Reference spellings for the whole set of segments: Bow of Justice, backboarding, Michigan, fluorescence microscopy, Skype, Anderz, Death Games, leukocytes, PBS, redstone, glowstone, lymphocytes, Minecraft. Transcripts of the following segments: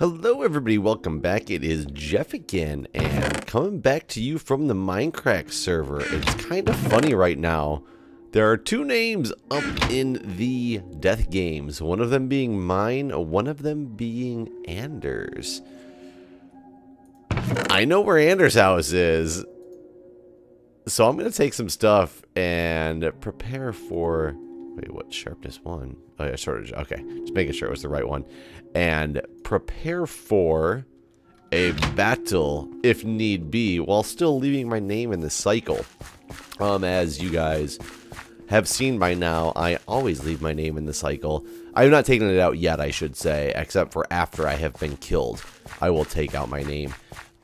Hello everybody, welcome back. It is Jeff again, and coming back to you from the Minecraft server. It's kind of funny right now. There are two names up in the death games, one of them being mine, one of them being Anderz. I know where Anderz's house is, so I'm going to take some stuff and prepare for... Wait, what? Sharpness 1? Oh, yeah, shortage. Okay, just making sure it was the right one. And prepare for a battle, if need be, while still leaving my name in the cycle. As you guys have seen by now, I always leave my name in the cycle. I have not taken it out yet, I should say, except for after I have been killed. I will take out my name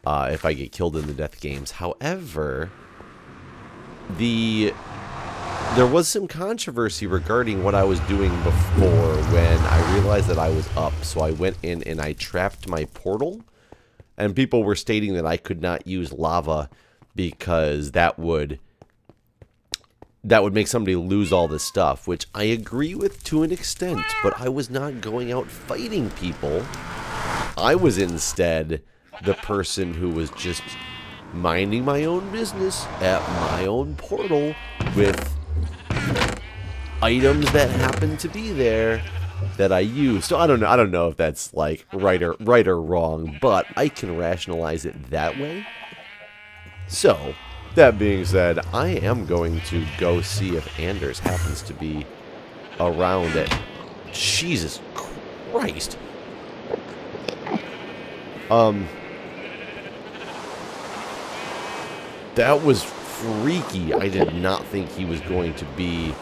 if I get killed in the death games. However, there was some controversy regarding what I was doing before when I realized that I was up. So I went in and I trapped my portal, and people were stating that I could not use lava because that would make somebody lose all this stuff, which I agree with to an extent, but I was not going out fighting people. I was instead the person who was just minding my own business at my own portal with items that happen to be there that I use. So I don't know if that's like right or wrong, but I can rationalize it that way. So that being said, I am going to go see if Anderz happens to be around it. Jesus Christ. That was freaky. I did not think he was going to be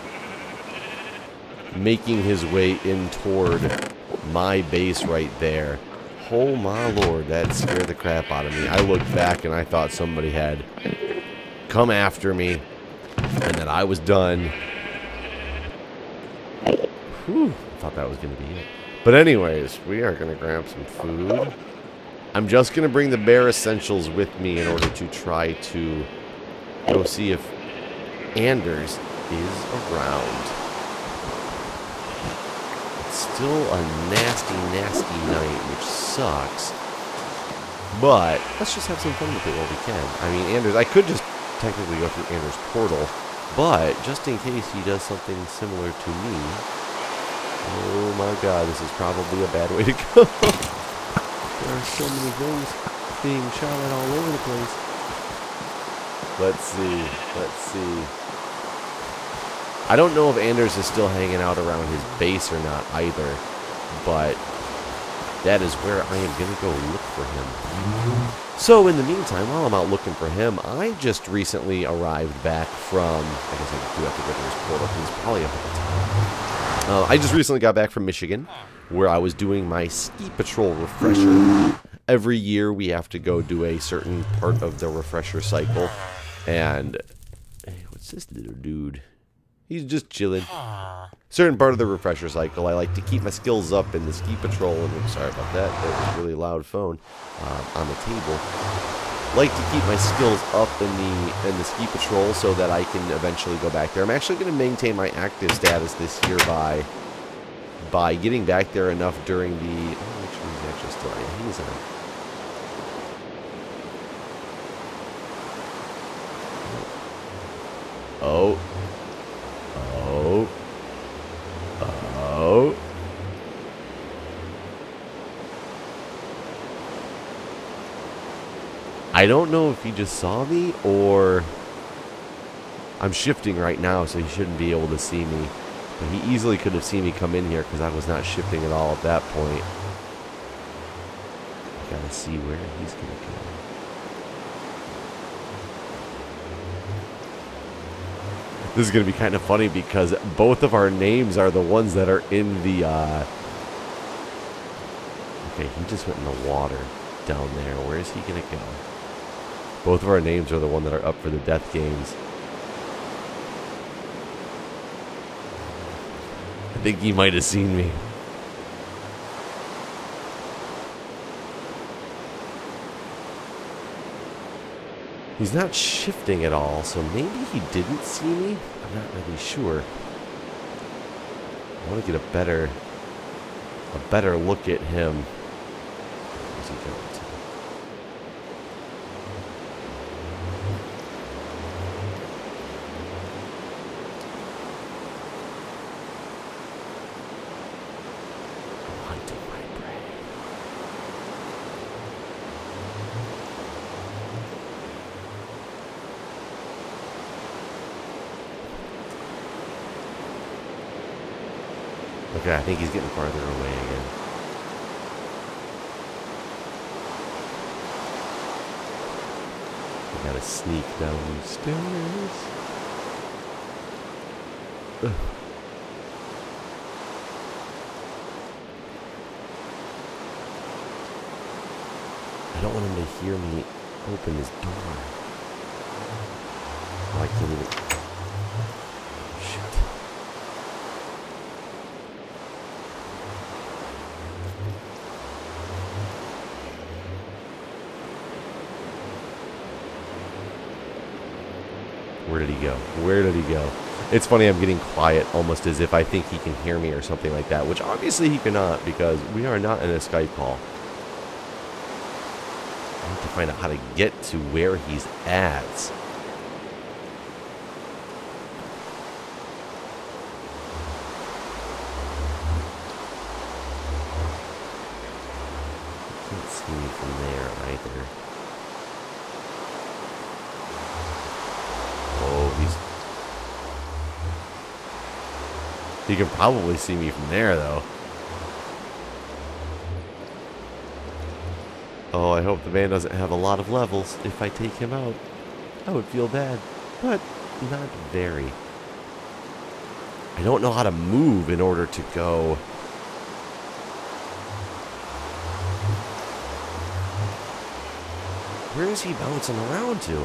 making his way in toward my base right there. Oh my lord, that scared the crap out of me. I looked back and I thought somebody had come after me and that I was done. Whew, I thought that was going to be it. But anyways, we are going to grab some food. I'm just going to bring the bare essentials with me in order to try to go see if Anderz is around. It's still a nasty, nasty night, which sucks. But let's just have some fun with it while we can. I mean, Anderz, I could just technically go through Anderz's portal, but just in case he does something similar to me... Oh my god, this is probably a bad way to go. There are so many things being shot at all over the place. Let's see. I don't know if Anderz is still hanging out around his base or not either, but that is where I am going to go look for him. So in the meantime, while I'm out looking for him, I just recently arrived back from... I guess I do have to go to his portal, because he's probably up at the time. I just recently got back from Michigan, where I was doing my ski patrol refresher. Every year we have to go do a certain part of the refresher cycle. And hey, what's this little dude? He's just chilling. Certain part of the refresher cycle, I like to keep my skills up in the ski patrol. And I'm sorry about that. That was a really loud phone on the table. Like to keep my skills up in the ski patrol so that I can eventually go back there. I'm actually going to maintain my active status this year by getting back there enough during the... Oh, actually, he's actually still... Yeah, he's on. Oh. Oh. Oh. I don't know if he just saw me, or... I'm shifting right now, so he shouldn't be able to see me. But he easily could have seen me come in here because I was not shifting at all at that point. I gotta see where he's gonna go. This is gonna be kind of funny because both of our names are the ones that are in the... Okay, he just went in the water down there. Where is he gonna go? Both of our names are the ones that are up for the death games. I think he might have seen me. He's not shifting at all, so maybe he didn't see me? I'm not really sure. I want to get a better look at him. wasn't built. Okay, I think he's getting farther away again. I gotta sneak down these stairs. Ugh. I don't want him to hear me open this door. Oh, I can't even... Where did he go? Where did he go? It's funny, I'm getting quiet almost as if I think he can hear me or something like that, which obviously he cannot because we are not in a Skype call. I have to find out how to get to where he's at. I can't see me from there either. You can probably see me from there, though. Oh, I hope the man doesn't have a lot of levels. If I take him out, I would feel bad, but not very. I don't know how to move in order to go. Where is he bouncing around to?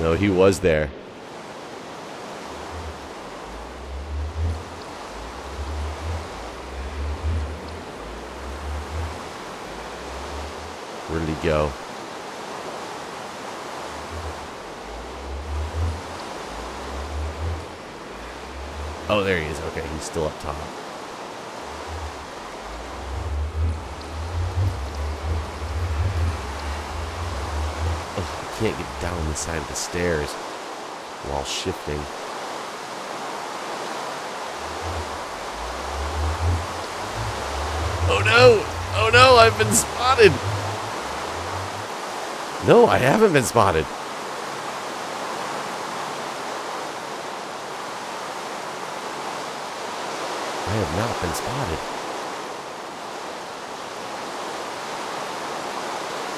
No, he was there. Where did he go? Oh, there he is. Okay, he's still up top. Can't get down the side of the stairs while shifting. Oh no! Oh no! I've been spotted! No, I haven't been spotted! I have not been spotted.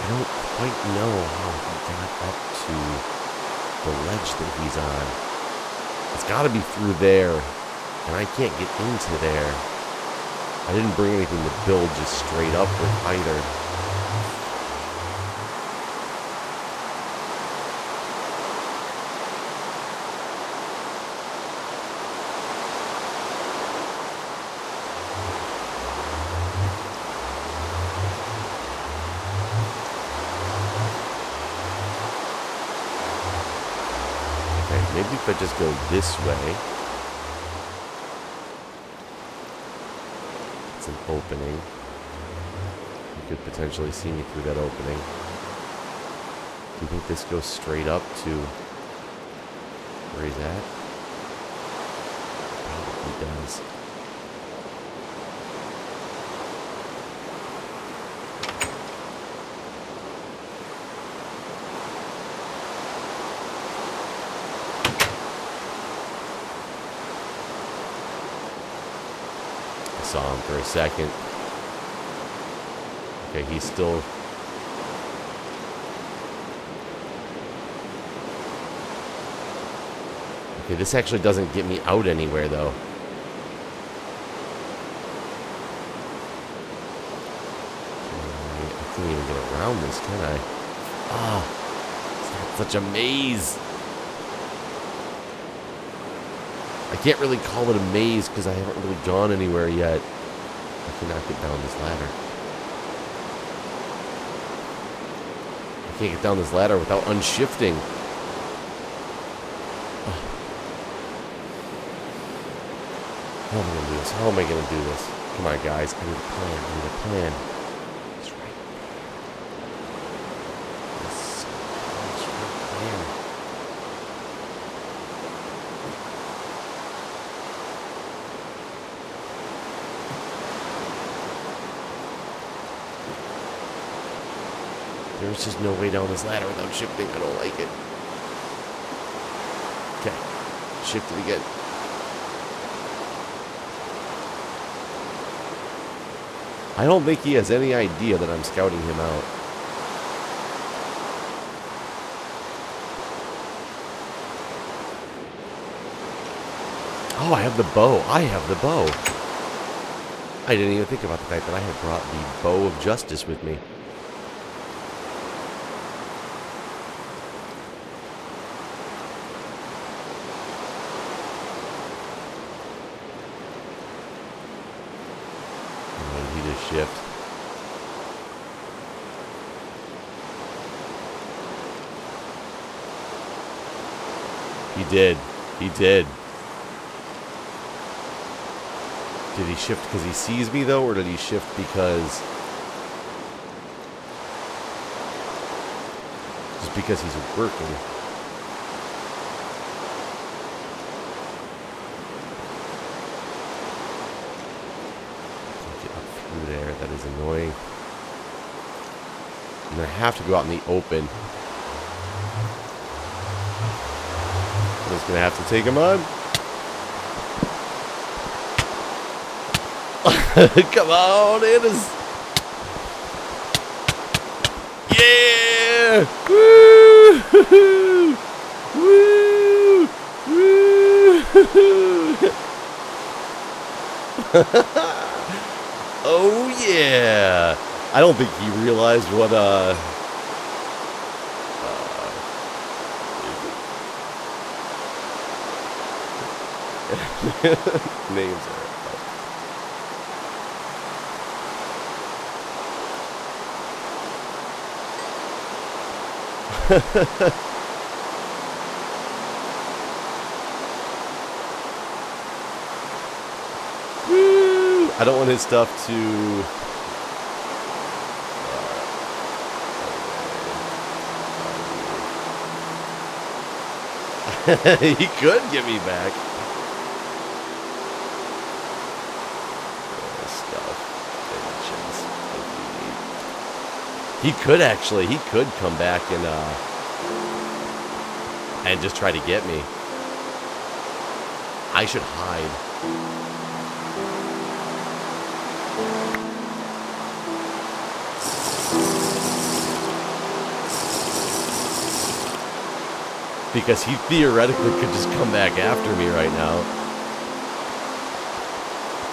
I don't quite know how got up to the ledge that he's on. It's got to be through there, and I can't get into there. I didn't bring anything to build just straight up with either. Maybe if I just go this way. It's an opening. You could potentially see me through that opening. Do you think this goes straight up to where he's at? Probably does. Saw him for a second. Okay, he's still... Okay, this actually doesn't get me out anywhere, though. I can't even get around this, can I? Ah, such a maze! I can't really call it a maze because I haven't really gone anywhere yet. I cannot get down this ladder. I can't get down this ladder without unshifting. How am I gonna do this? How am I gonna do this? Come on, guys. I need a plan. I need a plan. That's right. That's right. Plan. There's just no way down this ladder without shifting. I don't like it. Okay. Shift it again. I don't think he has any idea that I'm scouting him out. Oh, I have the bow. I have the bow. I didn't even think about the fact that I had brought the Bow of Justice with me. Shift. He did. He did. Did he shift because he sees me, though, or did he shift because... just because he's working. That is annoying. I'm gonna have to go out in the open. I'm just gonna have to take him on. Come on, Anderz. Yeah! Woo! Woo! Woo! Oh yeah! I don't think he realized what names are. I don't want his stuff to... he could get me back. Stuff. He could actually. He could come back and just try to get me. I should hide. Because he theoretically could just come back after me right now.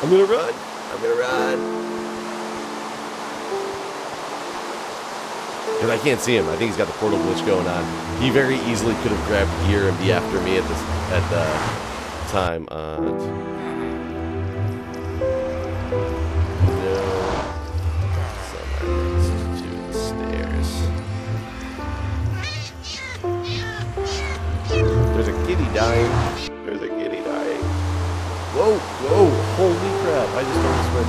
I'm gonna run. I'm gonna run. Because I can't see him. I think he's got the portal glitch going on. He very easily could have grabbed gear and be after me at the time. Dying. There's a kitty dying. Whoa, whoa, holy crap. I just noticed what,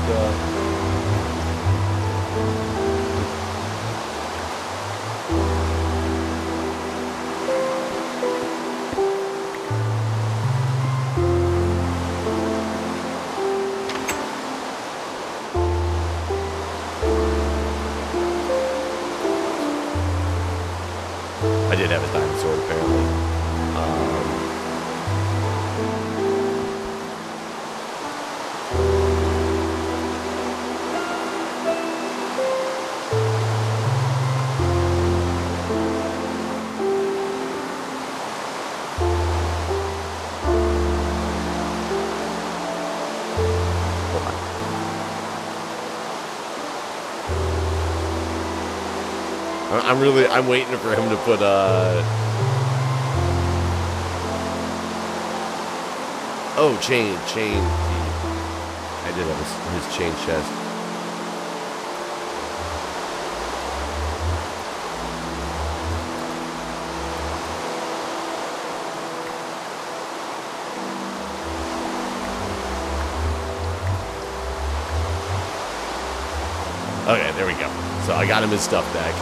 I did have a dinosaur, apparently. I'm waiting for him to put oh, chain. I did have his chain chest. Okay, there we go. So I got him his stuff back.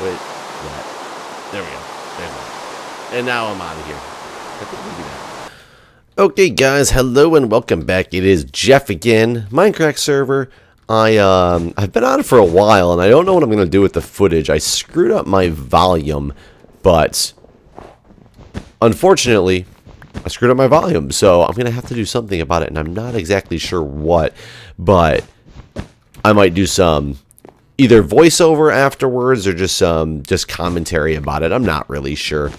Wait, that. There we go. There we go. And now I'm out of here. I think we can do that. Okay, guys. Hello and welcome back. It is Jeff again, Minecraft server. I've been on it for a while, and I don't know what I'm going to do with the footage. I screwed up my volume, but unfortunately, I screwed up my volume, so I'm going to have to do something about it, and I'm not exactly sure what, but I might do some either voiceover afterwards or just commentary about it. I'm not really sure,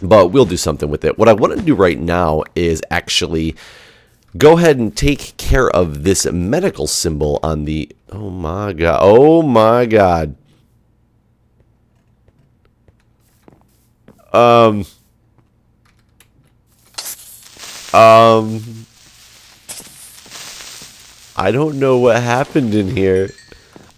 but we'll do something with it. What I want to do right now is actually go ahead and take care of this medical symbol on the... Oh my god. Oh my god. I don't know what happened in here.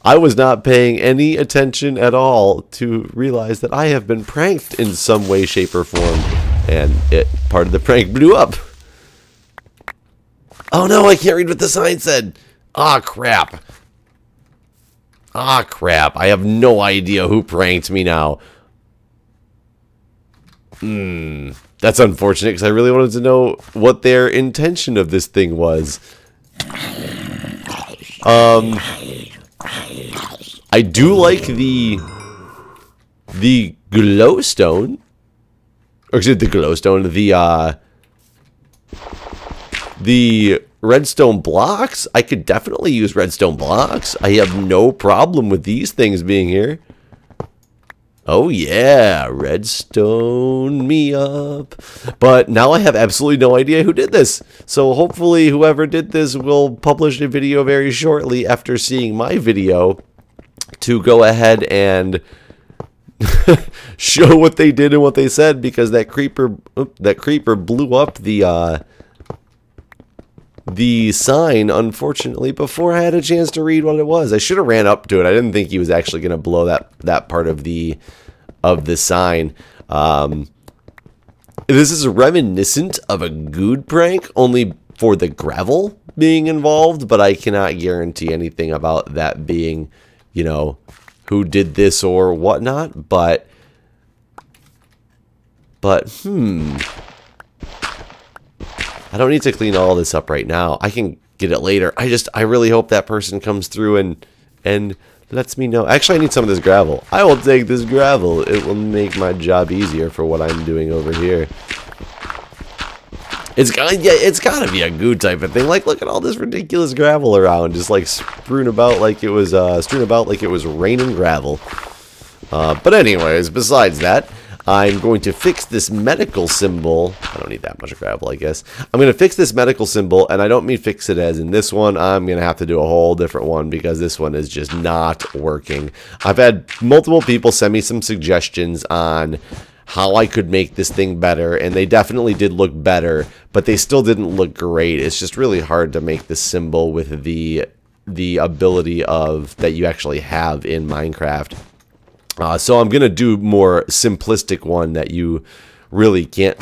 I was not paying any attention at all to realize that I have been pranked in some way, shape, or form. And part of the prank blew up. Oh no, I can't read what the sign said. Ah, crap. Ah, crap. I have no idea who pranked me now. That's unfortunate because I really wanted to know what their intention of this thing was. I do like the glowstone. Or excuse me, the glowstone, the redstone blocks. I could definitely use redstone blocks. I have no problem with these things being here. Oh yeah, redstone me up. But now I have absolutely no idea who did this. So hopefully whoever did this will publish a video very shortly after seeing my video to go ahead and show what they did and what they said, because that creeper blew up the sign, unfortunately, before I had a chance to read what it was. I should have ran up to it. I didn't think he was actually going to blow that part of the sign. This is reminiscent of a good prank, only for the gravel being involved, but I cannot guarantee anything about that being, you know, who did this or whatnot, but I don't need to clean all this up right now. I can get it later. I really hope that person comes through and lets me know. Actually, I need some of this gravel. I will take this gravel. It will make my job easier for what I'm doing over here. It's gotta be a goo type of thing. Like, look at all this ridiculous gravel around, just like strewn about like it was raining gravel. But anyways, besides that, I'm going to fix this medical symbol. I don't need that much gravel, I guess. I'm going to fix this medical symbol, and I don't mean fix it as in this one. I'm going to have to do a whole different one because this one is just not working. I've had multiple people send me some suggestions on how I could make this thing better, and they definitely did look better, but they still didn't look great. It's just really hard to make this symbol with the ability of that you actually have in Minecraft. So I'm gonna do more simplistic one that you really can't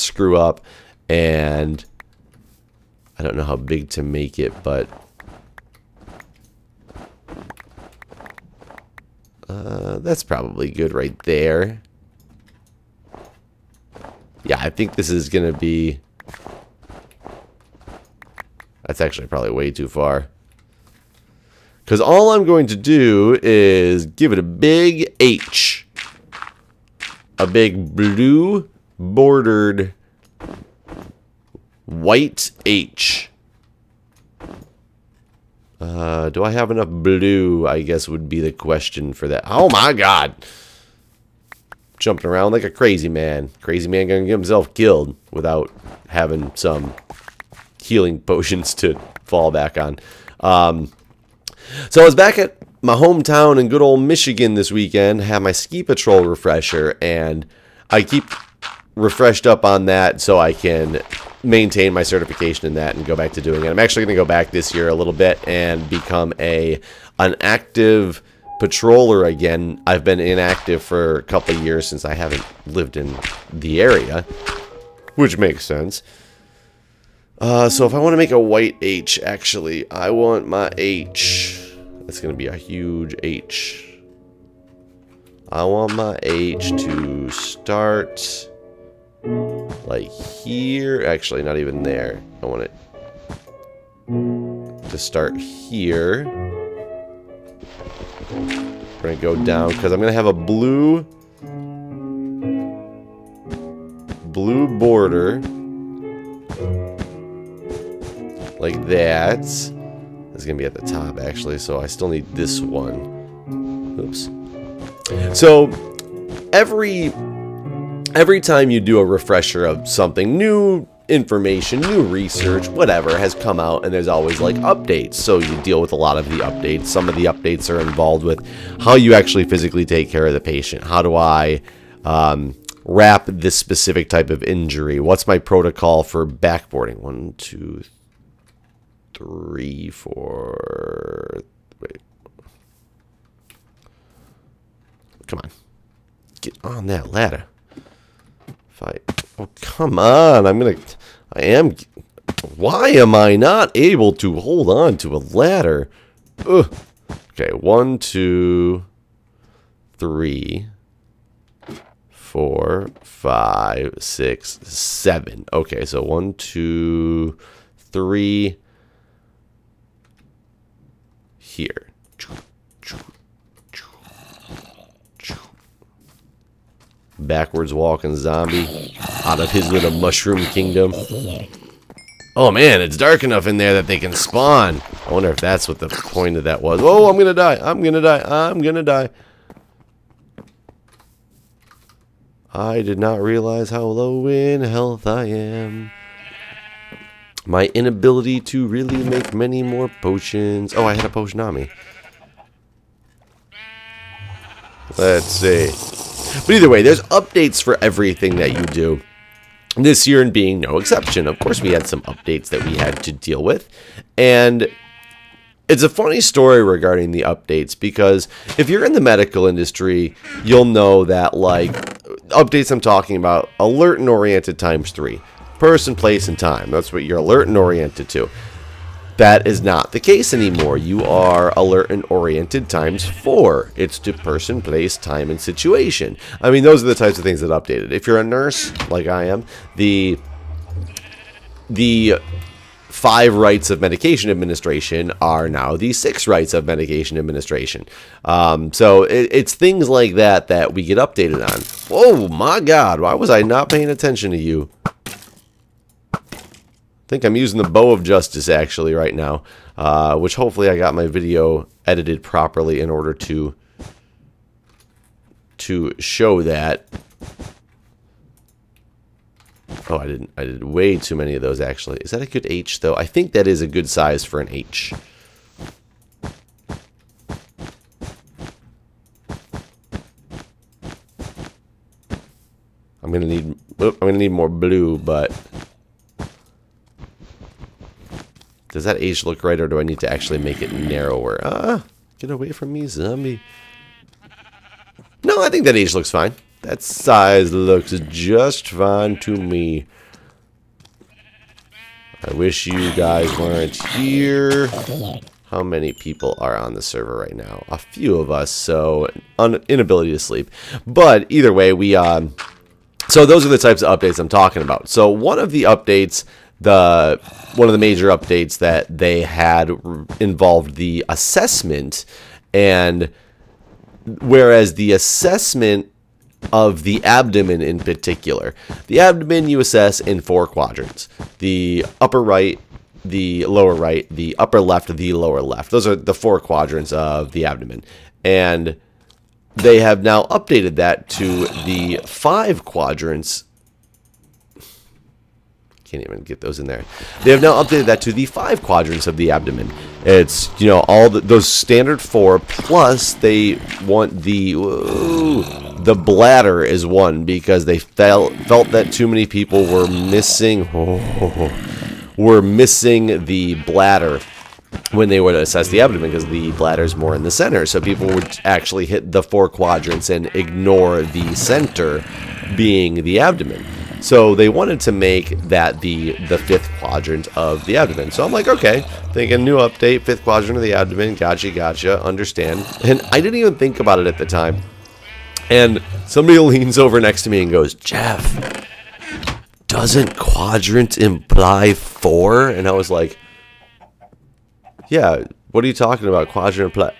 screw up, and I don't know how big to make it, but that's probably good right there. Yeah, I think this is gonna be... That's actually probably way too far. Because all I'm going to do is give it a big H. A big blue bordered white H. Do I have enough blue, I guess, would be the question for that. Oh my god! Jumping around like a crazy man. Crazy man gonna get himself killed without having some healing potions to fall back on. So I was back at my hometown in good old Michigan this weekend, had my ski patrol refresher, and I keep refreshed up on that so I can maintain my certification in that and go back to doing it. I'm actually going to go back this year a little bit and become an active patroller again. I've been inactive for a couple of years since I haven't lived in the area, which makes sense. So if I want to make a white H, actually, I want my H. That's going to be a huge H. I want my H to start like here. Actually, not even there. I want it to start here. We're going to go down because I'm going to have a blue border. Like that. This is going to be at the top, actually, so I still need this one. Oops. So, every time you do a refresher of something, new information, new research, whatever has come out, and there's always, like, updates. So you deal with a lot of the updates. Some of the updates are involved with how you actually physically take care of the patient. How do I... wrap this specific type of injury? What's my protocol for backboarding? 1, 2, 3, 4. Wait. Come on. Get on that ladder. Oh, come on. Why am I not able to hold on to a ladder? Ugh. Okay, 1, 2, 3. 4, 5, 6, 7. Okay, so 1, 2, 3. Here. Backwards walking zombie out of his little mushroom kingdom. Oh man, it's dark enough in there that they can spawn. I wonder if that's what the point of that was. Oh, I'm gonna die. I'm gonna die. I'm gonna die. I did not realize how low in health I am. My inability to really make many more potions. Oh, I had a potion on me. Let's see. But either way, there's updates for everything that you do. This year and being no exception. Of course, we had some updates that we had to deal with. And... it's a funny story regarding the updates, because if you're in the medical industry, you'll know that, like, updates I'm talking about, alert and oriented ×3. Person, place, and time. That's what you're alert and oriented to. That is not the case anymore. You are alert and oriented ×4. It's to person, place, time, and situation. I mean, those are the types of things that updated. If you're a nurse, like I am, the 5 rights of medication administration are now the 6 rights of medication administration. So it's things like that that we get updated on. Oh my God, why was I not paying attention to you? I think I'm using the Bow of Justice actually right now, which hopefully I got my video edited properly in order to show that. Oh, I did way too many of those, actually. Is that a good H, though? I think that is a good size for an H. I'm gonna need more blue, but... does that H look right, or do I need to actually make it narrower? Ah! Get away from me, zombie. No, I think that H looks fine. That size looks just fine to me. I wish you guys weren't here. How many people are on the server right now? A few of us, so inability to sleep. But either way, we... so those are the types of updates I'm talking about. So one of the updates... one of the major updates that they had involved the assessment. And whereas the assessment... of the abdomen in particular. The abdomen you assess in 4 quadrants. The upper right, the lower right, the upper left, the lower left. Those are the 4 quadrants of the abdomen. And they have now updated that to the 5 quadrants. Can't even get those in there. They have now updated that to the 5 quadrants of the abdomen. It's, you know, all those standard 4, plus they want the... whoa, the bladder is one, because they felt that too many people were missing the bladder when they would assess the abdomen, because the bladder's more in the center. So people would actually hit the four quadrants and ignore the center being the abdomen. So they wanted to make that the fifth quadrant of the abdomen. So I'm like, okay, thinking new update, fifth quadrant of the abdomen, gotcha, understand. And I didn't even think about it at the time. And somebody leans over next to me and goes, "Jeff, doesn't quadrant imply four?" And I was like, "Yeah, what are you talking about? Quadrant imply..."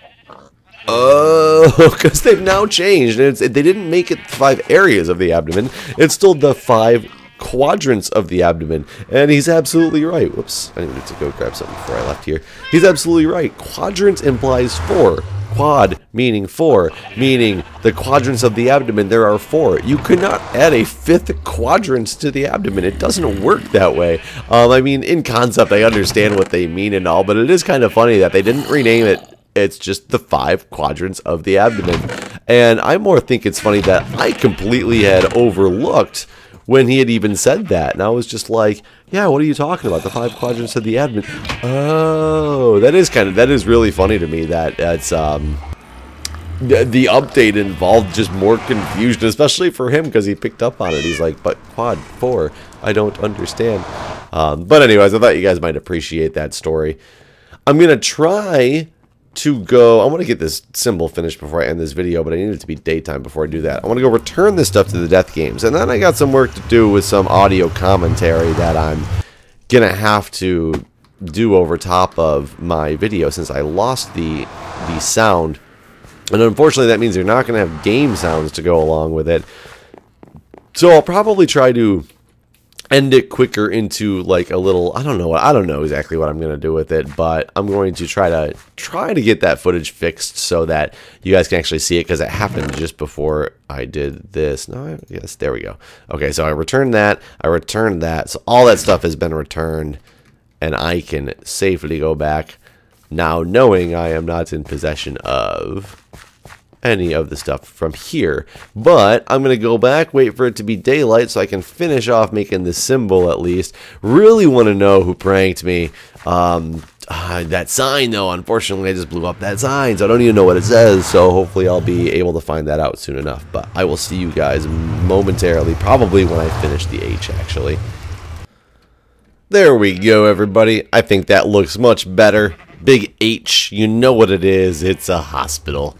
Oh, because they've now changed. They didn't make it five areas of the abdomen. It's still the five quadrants of the abdomen. And he's absolutely right. Whoops, I need to go grab something before I left here. He's absolutely right. Quadrant implies four. Quad meaning four, meaning the quadrants of the abdomen. There are four. You could not add a fifth quadrant to the abdomen. It doesn't work that way. I mean, in concept, I understand what they mean and all, but it is kind of funny that they didn't rename it. It's just the five quadrants of the abdomen. And I more think it's funny that I completely had overlooked when he had even said that. And I was just like, yeah, what are you talking about? The five quadrants of the abdomen. Oh, that is really funny to me that that's, the update involved just more confusion, especially for him, because he picked up on it. He's like, but quad four, I don't understand. But anyways, I thought you guys might appreciate that story. I'm going to try to go, I want to get this symbol finished before I end this video, but I need it to be daytime before I do that. I want to go return this stuff to the death games, and then I got some work to do with some audio commentary that I'm gonna have to do over top of my video, since I lost the sound, and unfortunately that means you're not gonna have game sounds to go along with it. So I'll probably try to end it quicker into like a little, I don't know exactly what I'm going to do with it, but I'm going to try to get that footage fixed so that you guys can actually see it, because it happened just before I did this. No, yes, there we go. Okay, so I returned that. So all that stuff has been returned, and I can safely go back now knowing I am not in possession of any of the stuff from here. But I'm gonna go back, wait for it to be daylight so I can finish off making the symbol. At least really want to know who pranked me. That sign, though, unfortunately I just blew up that sign, so I don't even know what it says, so hopefully I'll be able to find that out soon enough. But I will see you guys momentarily, probably when I finish the H. Actually, there we go, everybody. I think that looks much better. Big H, you know what it is. It's a hospital.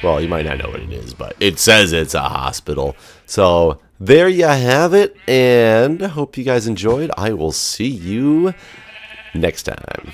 Well, you might not know what it is, but it says it's a hospital. So there you have it, and I hope you guys enjoyed. I will see you next time.